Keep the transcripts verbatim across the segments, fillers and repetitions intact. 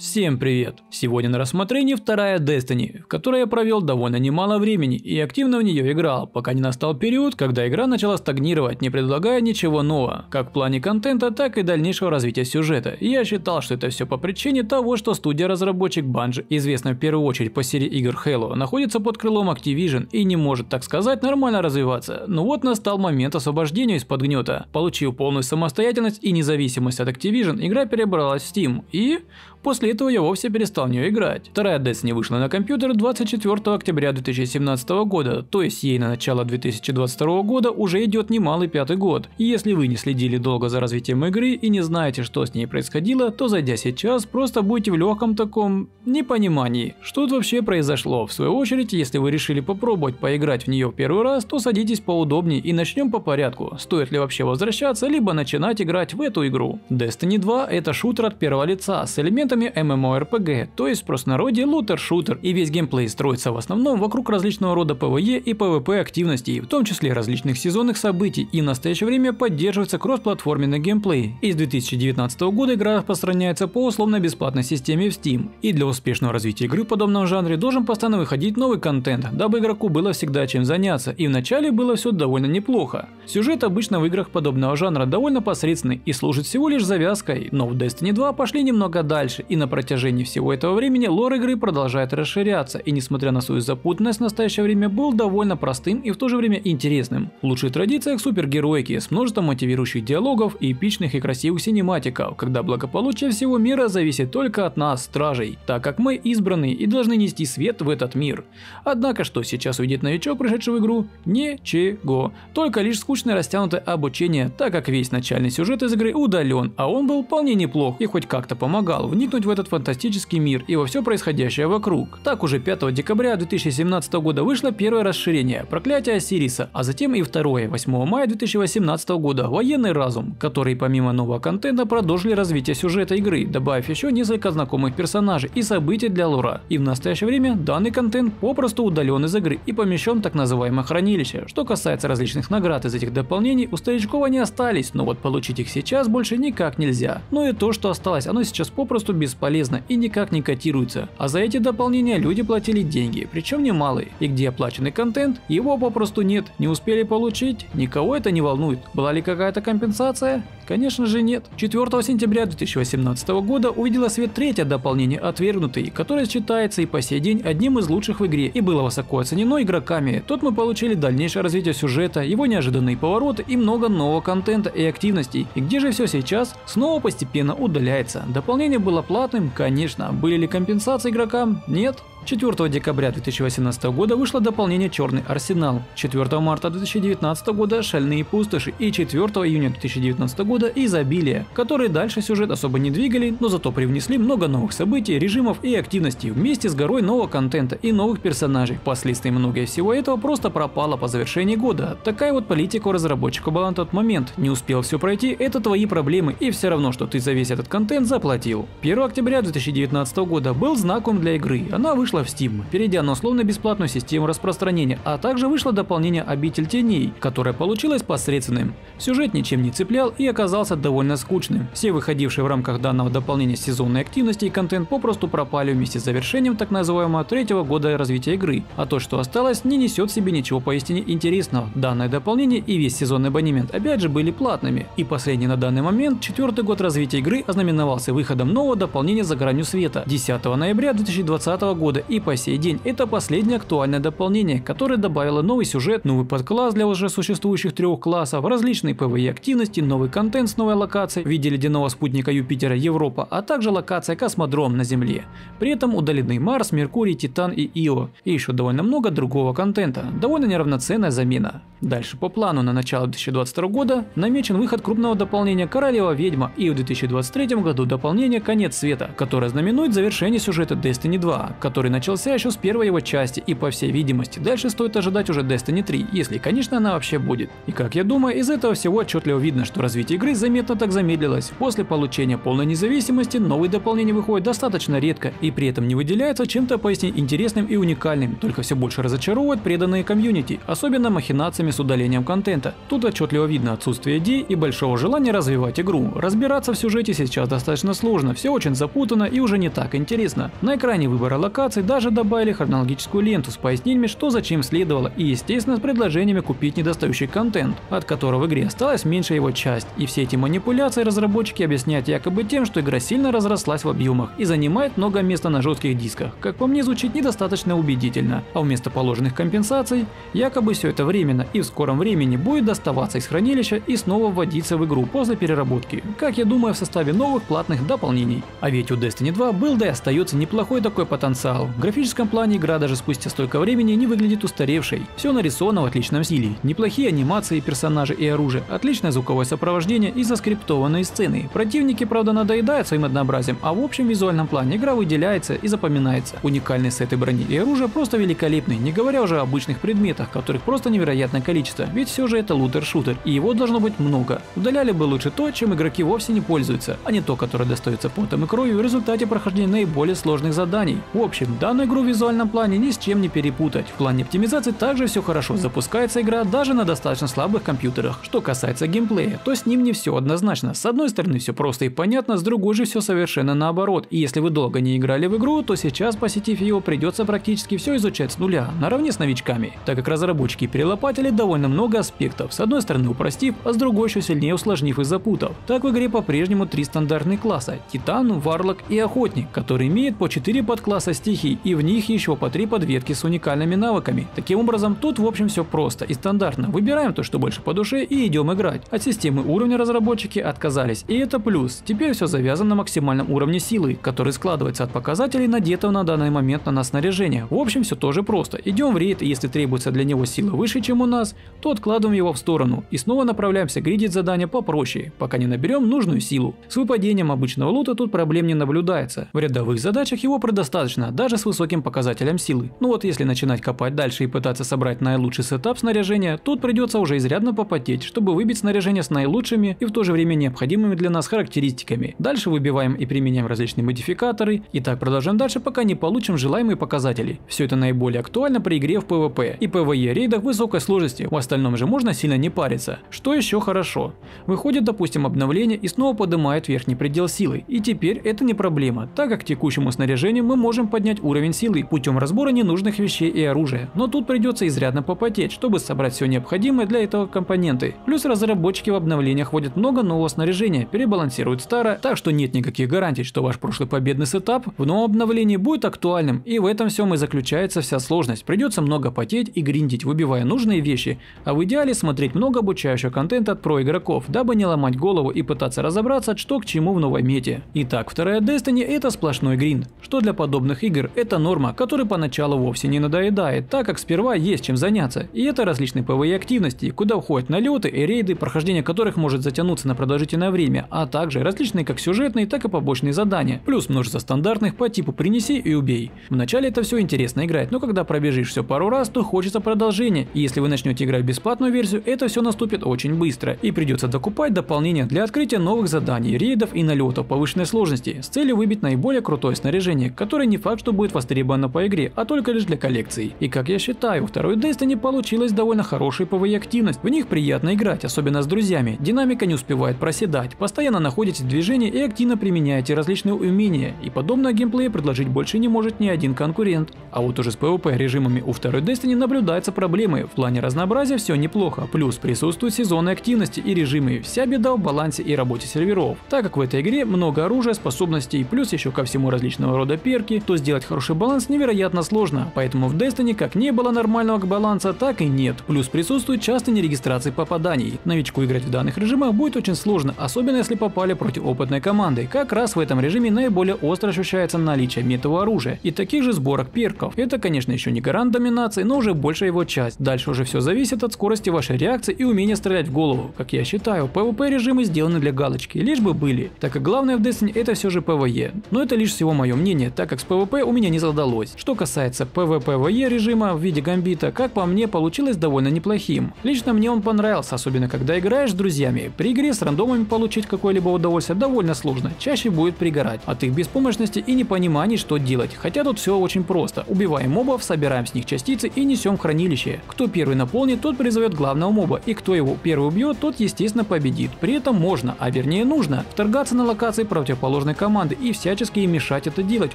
Всем привет! Сегодня на рассмотрении вторая Destiny, в которой я провел довольно немало времени и активно в нее играл, пока не настал период, когда игра начала стагнировать, не предлагая ничего нового, как в плане контента, так и дальнейшего развития сюжета. И я считал, что это все по причине того, что студия-разработчик Bungie, известная в первую очередь по серии игр Halo, находится под крылом Activision и не может, так сказать, нормально развиваться. Но вот настал момент освобождения из-под гнета. Получив полную самостоятельность и независимость от Activision, игра перебралась в Steam и... После этого я вовсе перестал в нее играть. Вторая Destiny вышла на компьютер двадцать четвёртого октября две тысячи семнадцатого года, то есть ей на начало две тысячи двадцать второго года уже идет немалый пятый год. И если вы не следили долго за развитием игры и не знаете, что с ней происходило, то зайдя сейчас, просто будете в легком таком непонимании, что тут вообще произошло. В свою очередь, если вы решили попробовать поиграть в нее в первый раз, то садитесь поудобнее и начнем по порядку, стоит ли вообще возвращаться, либо начинать играть в эту игру. Destiny два это шутер от первого лица с элементами эм эм о эр пи джи, то есть в простонародье лутер-шутер, и весь геймплей строится в основном вокруг различного рода пэ вэ е и пэ вэ пэ активностей, в том числе различных сезонных событий, и в настоящее время поддерживается кроссплатформенный геймплей. Из две тысячи девятнадцатого года игра распространяется по условно-бесплатной системе в Steam, и для успешного развития игры в подобном жанре должен постоянно выходить новый контент, дабы игроку было всегда чем заняться, и вначале было все довольно неплохо. Сюжет обычно в играх подобного жанра довольно посредственный и служит всего лишь завязкой, но в Destiny два пошли немного дальше. И на протяжении всего этого времени лор игры продолжает расширяться, и несмотря на свою запутанность, в настоящее время был довольно простым и в то же время интересным. В лучших традициях супергероики с множеством мотивирующих диалогов и эпичных и красивых синематиков, когда благополучие всего мира зависит только от нас, стражей, так как мы избранные и должны нести свет в этот мир. Однако, что сейчас увидит новичок, пришедший в игру? Ничего. Только лишь скучное растянутое обучение, так как весь начальный сюжет из игры удален, а он был вполне неплох и хоть как-то помогал вникнуть в этот фантастический мир и во все происходящее вокруг. Так уже пятого декабря две тысячи семнадцатого года вышло первое расширение «Проклятие Осириса», а затем и второе, восьмого мая две тысячи восемнадцатого года «Военный разум», которые помимо нового контента продолжили развитие сюжета игры, добавив еще несколько знакомых персонажей и событий для лора. И в настоящее время данный контент попросту удален из игры и помещен в так называемое хранилище. Что касается различных наград из этих дополнений, у старичков они остались, но вот получить их сейчас больше никак нельзя. Ну и то, что осталось, оно сейчас попросту бесполезно и никак не котируется, а за эти дополнения люди платили деньги, причем немалые, и где оплаченный контент, его попросту нет, не успели получить, никого это не волнует. Была ли какая-то компенсация? Конечно же нет. четвёртого сентября две тысячи восемнадцатого года увидела свет третье дополнение «Отвергнутый», которое считается и по сей день одним из лучших в игре и было высоко оценено игроками. Тут мы получили дальнейшее развитие сюжета, его неожиданные повороты и много нового контента и активностей. И где же все сейчас? Снова постепенно удаляется. Дополнение было платным, конечно. Были ли компенсации игрокам? Нет. четвёртого декабря две тысячи восемнадцатого года вышло дополнение «Черный арсенал», четвёртого марта две тысячи девятнадцатого года «Шальные пустоши» и четвёртого июня две тысячи девятнадцатого года «Изобилие», которые дальше сюжет особо не двигали, но зато привнесли много новых событий, режимов и активностей вместе с горой нового контента и новых персонажей. Впоследствии многое всего этого просто пропало по завершении года. Такая вот политика у разработчика была на тот момент. Не успел все пройти, это твои проблемы, и все равно, что ты за весь этот контент заплатил. первого октября две тысячи девятнадцатого года был знаком для игры, она вышла в Steam, перейдя на условно-бесплатную систему распространения, а также вышло дополнение «Обитель Теней», которое получилось посредственным. Сюжет ничем не цеплял и оказался довольно скучным. Все выходившие в рамках данного дополнения сезонные активности и контент попросту пропали вместе с завершением так называемого третьего года развития игры, а то, что осталось, не несет в себе ничего поистине интересного. Данное дополнение и весь сезонный абонемент опять же были платными. И последний на данный момент, четвертый год развития игры ознаменовался выходом нового дополнения «За гранью света» десятого ноября две тысячи двадцатого года, и по сей день это последнее актуальное дополнение, которое добавило новый сюжет, новый подкласс для уже существующих трех классов, различные пэ вэ е активности, новый контент с новой локацией в виде ледяного спутника Юпитера Европа, а также локация Космодром на Земле. При этом удалены Марс, Меркурий, Титан и Ио, и еще довольно много другого контента, довольно неравноценная замена. Дальше по плану на начало две тысячи двадцать второго года намечен выход крупного дополнения «Королева-Ведьма» и в две тысячи двадцать третьем году дополнение «Конец Света», которое знаменует завершение сюжета Destiny два, который который начался еще с первой его части, и по всей видимости дальше стоит ожидать уже Destiny три, если, конечно, она вообще будет. И как я думаю, из этого всего отчетливо видно, что развитие игры заметно так замедлилось. После получения полной независимости новые дополнения выходят достаточно редко и при этом не выделяются чем-то поистине интересным и уникальным, только все больше разочаровывают преданные комьюнити, особенно махинациями с удалением контента. Тут отчетливо видно отсутствие идей и большого желания развивать игру. Разбираться в сюжете сейчас достаточно сложно, все очень запутано и уже не так интересно. На экране выбора локаций даже добавили хронологическую ленту с пояснениями, что зачем следовало, и, естественно, с предложениями купить недостающий контент, от которого в игре осталась меньшая его часть. И все эти манипуляции разработчики объясняют якобы тем, что игра сильно разрослась в объемах и занимает много места на жестких дисках. Как по мне, звучит недостаточно убедительно. А вместо положенных компенсаций, якобы все это временно и в скором времени будет доставаться из хранилища и снова вводиться в игру после переработки, как я думаю, в составе новых платных дополнений. А ведь у Destiny два был да и остается неплохой такой потенциал. В графическом плане игра даже спустя столько времени не выглядит устаревшей. Все нарисовано в отличном стиле, неплохие анимации персонажей и оружия, отличное звуковое сопровождение и заскриптованные сцены. Противники, правда, надоедают своим однообразием, а в общем визуальном плане игра выделяется и запоминается. Уникальные сеты брони и оружия просто великолепны, не говоря уже о обычных предметах, которых просто невероятное количество, ведь все же это лутер-шутер, и его должно быть много. Удаляли бы лучше то, чем игроки вовсе не пользуются, а не то, которое достается потом и кровью в результате прохождения наиболее сложных заданий. В общем, данную игру в визуальном плане ни с чем не перепутать. В плане оптимизации также все хорошо, запускается игра даже на достаточно слабых компьютерах. Что касается геймплея, то с ним не все однозначно. С одной стороны все просто и понятно, с другой же все совершенно наоборот. И если вы долго не играли в игру, то сейчас, посетив ее, придется практически все изучать с нуля, наравне с новичками, так как разработчики и перелопатили довольно много аспектов, с одной стороны упростив, а с другой еще сильнее усложнив и запутав. Так в игре по-прежнему три стандартных класса – Титан, Варлок и Охотник, которые имеют по четыре подкласса стихий и в них еще по три подветки с уникальными навыками. Таким образом, тут в общем все просто и стандартно, выбираем то, что больше по душе и идем играть. От системы уровня разработчики отказались, и это плюс, теперь все завязано на максимальном уровне силы, который складывается от показателей, надетого на данный момент на нас снаряжения. В общем, все тоже просто, идем в рейд, и если требуется для него сила выше, чем у нас, то откладываем его в сторону и снова направляемся гридить задания попроще, пока не наберем нужную силу. С выпадением обычного лута тут проблем не наблюдается, в рядовых задачах его предостаточно, даже с высоким показателем силы. Ну вот если начинать копать дальше и пытаться собрать наилучший сетап снаряжения, тут придется уже изрядно попотеть, чтобы выбить снаряжение с наилучшими и в то же время необходимыми для нас характеристиками. Дальше выбиваем и применяем различные модификаторы, и так продолжаем дальше, пока не получим желаемые показатели. Все это наиболее актуально при игре в PvP и PvE рейдах высокой сложности, в остальном же можно сильно не париться. Что еще хорошо? Выходит, допустим, обновление и снова поднимает верхний предел силы, и теперь это не проблема, так как к текущему снаряжению мы можем поднять уровень силы путем разбора ненужных вещей и оружия, но тут придется изрядно попотеть, чтобы собрать все необходимое для этого компоненты. Плюс разработчики в обновлениях вводят много нового снаряжения, перебалансируют старое, так что нет никаких гарантий, что ваш прошлый победный сетап в новом обновлении будет актуальным, и в этом всем и заключается вся сложность, придется много потеть и гриндить, выбивая нужные вещи, а в идеале смотреть много обучающего контента от про игроков, дабы не ломать голову и пытаться разобраться, что к чему в новой мете. Итак, вторая Destiny — это сплошной гринд, что для подобных игр это норма, которая поначалу вовсе не надоедает, так как сперва есть чем заняться, и это различные PvE активности, куда входят налеты и рейды, прохождение которых может затянуться на продолжительное время, а также различные как сюжетные, так и побочные задания, плюс множество стандартных по типу «принеси и убей». Вначале это все интересно играть, но когда пробежишь все пару раз, то хочется продолжения, и если вы начнете играть бесплатную версию, это все наступит очень быстро, и придется докупать дополнения для открытия новых заданий, рейдов и налетов повышенной сложности с целью выбить наиболее крутое снаряжение, которое не факт, что будет востребовано по игре, а только лишь для коллекции. И как я считаю, у второй Destiny получилась довольно хорошая PvE активность, в них приятно играть, особенно с друзьями, динамика не успевает проседать, постоянно находитесь в движении и активно применяете различные умения, и подобное геймплея предложить больше не может ни один конкурент. А вот уже с PvP режимами у второй Destiny наблюдаются проблемы, в плане разнообразия все неплохо, плюс присутствуют сезонные активности и режимы, вся беда в балансе и работе серверов, так как в этой игре много оружия, способностей, плюс еще ко всему различного рода перки, то сделать хороший баланс невероятно сложно, поэтому в Destiny как не было нормального баланса, так и нет, плюс присутствует частые нерегистрации попаданий, новичку играть в данных режимах будет очень сложно, особенно если попали против опытной команды, как раз в этом режиме наиболее остро ощущается наличие метового оружия и таких же сборок перков, это конечно еще не гарант доминации, но уже больше его часть, дальше уже все зависит от скорости вашей реакции и умения стрелять в голову, как я считаю, PvP режимы сделаны для галочки, лишь бы были, так как главное в Destiny это все же PvE, но это лишь всего мое мнение, так как с PvP у меня меня не задалось. Что касается пэ вэ пэ вэ е режима в виде гамбита, как по мне, получилось довольно неплохим. Лично мне он понравился, особенно когда играешь с друзьями. При игре с рандомами получить какое-либо удовольствие довольно сложно, чаще будет пригорать от их беспомощности и непонимания, что делать. Хотя тут все очень просто. Убиваем мобов, собираем с них частицы и несем в хранилище. Кто первый наполнит, тот призовет главного моба, и кто его первый убьет, тот естественно победит. При этом можно, а вернее нужно, вторгаться на локации противоположной команды и всячески им мешать это делать,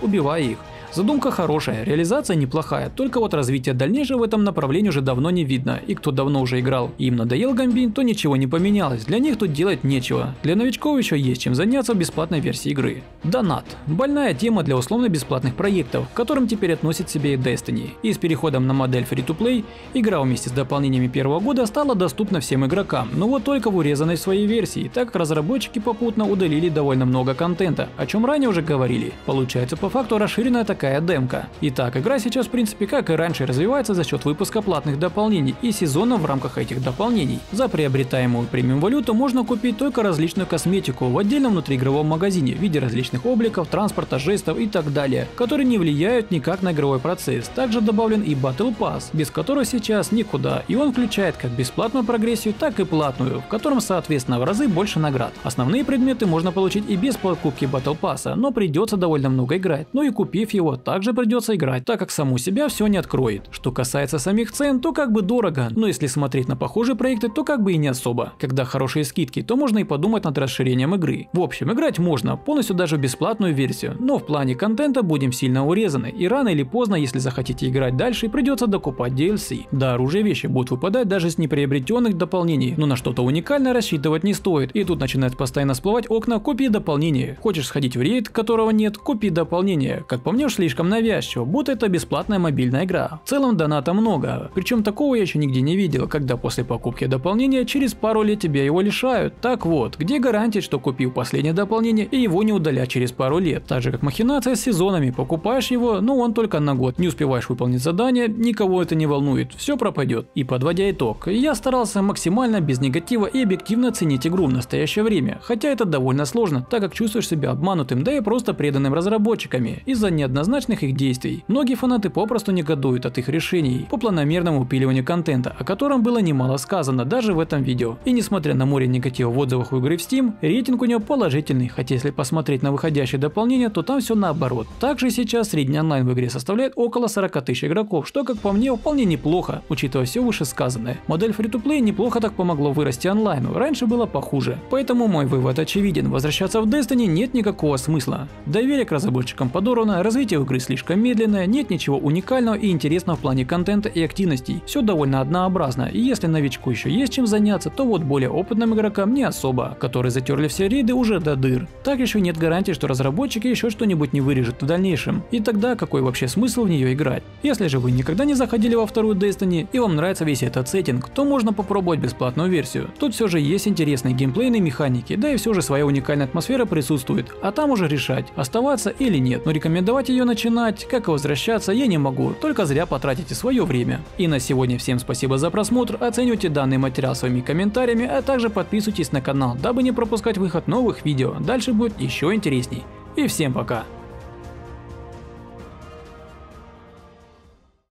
убивая их. Задумка хорошая, реализация неплохая, только вот развития дальнейшего в этом направлении уже давно не видно, и кто давно уже играл и им надоел гамбит, то ничего не поменялось, для них тут делать нечего. Для новичков еще есть чем заняться в бесплатной версии игры. Донат. Больная тема для условно-бесплатных проектов, к которым теперь относит себе и Destiny. И с переходом на модель Free-to-Play игра вместе с дополнениями первого года стала доступна всем игрокам, но вот только в урезанной своей версии, так как разработчики попутно удалили довольно много контента, о чем ранее уже говорили. Получается по факту расширенная такая демка. Итак, игра сейчас в принципе как и раньше развивается за счет выпуска платных дополнений и сезонов в рамках этих дополнений. За приобретаемую премиум валюту можно купить только различную косметику в отдельном внутриигровом магазине в виде различных обликов, транспорта, жестов и так далее, которые не влияют никак на игровой процесс. Также добавлен и Battle Pass, без которого сейчас никуда, и он включает как бесплатную прогрессию, так и платную, в котором соответственно в разы больше наград. Основные предметы можно получить и без покупки Battle Pass, но придется довольно много играть, но и купив его также придется играть, так как саму себя все не откроет. Что касается самих цен, то как бы дорого, но если смотреть на похожие проекты, то как бы и не особо. Когда хорошие скидки, то можно и подумать над расширением игры. В общем, играть можно, полностью даже бесплатную версию, но в плане контента будем сильно урезаны, и рано или поздно, если захотите играть дальше, придется докупать ди эл си. Да, оружие и вещи будут выпадать даже с неприобретенных дополнений, но на что-то уникальное рассчитывать не стоит, и тут начинает постоянно всплывать окна «Купи дополнение». Хочешь сходить в рейд, которого нет, купи дополнение. Как по мне, уж слишком навязчиво, будто это бесплатная мобильная игра. В целом доната много, причем такого я еще нигде не видел, когда после покупки дополнения через пару лет тебе его лишают. Так вот, где гарантия, что купил последнее дополнение и его не удалят через пару лет? Так же как махинация с сезонами, покупаешь его, но он только на год, не успеваешь выполнить задание, никого это не волнует, все пропадет. И подводя итог, я старался максимально без негатива и объективно ценить игру в настоящее время, хотя это довольно сложно, так как чувствуешь себя обманутым, да и просто преданным разработчиками из-за неоднозначных их действий. Многие фанаты попросту негодуют от их решений по планомерному упиливанию контента, о котором было немало сказано даже в этом видео. И несмотря на море негатива в отзывах у игры в Steam, рейтинг у нее положительный, хотя если посмотреть на выходящие дополнения, то там все наоборот. Также сейчас средний онлайн в игре составляет около сорока тысяч игроков, что как по мне вполне неплохо, учитывая все вышесказанное. Модель Free-to-Play неплохо так помогло вырасти онлайну, раньше было похуже. Поэтому мой вывод очевиден, возвращаться в Destiny нет никакого смысла. Доверие к разработчикам подорвано, развитие игры слишком медленное, нет ничего уникального и интересного в плане контента и активностей, все довольно однообразно, и если новичку еще есть чем заняться, то вот более опытным игрокам не особо, которые затерли все рейды уже до дыр. Так еще нет гарантии, что разработчики еще что-нибудь не вырежут в дальнейшем, и тогда какой вообще смысл в нее играть? Если же вы никогда не заходили во вторую Destiny и вам нравится весь этот сеттинг, то можно попробовать бесплатную версию, тут все же есть интересные геймплейные механики, да и все же своя уникальная атмосфера присутствует, а там уже решать, оставаться или нет, но рекомендовать ее начинать, как и возвращаться, я не могу, только зря потратите свое время. И на сегодня всем спасибо за просмотр, оценивайте данный материал своими комментариями, а также подписывайтесь на канал, дабы не пропускать выход новых видео, дальше будет еще интересней. И всем пока!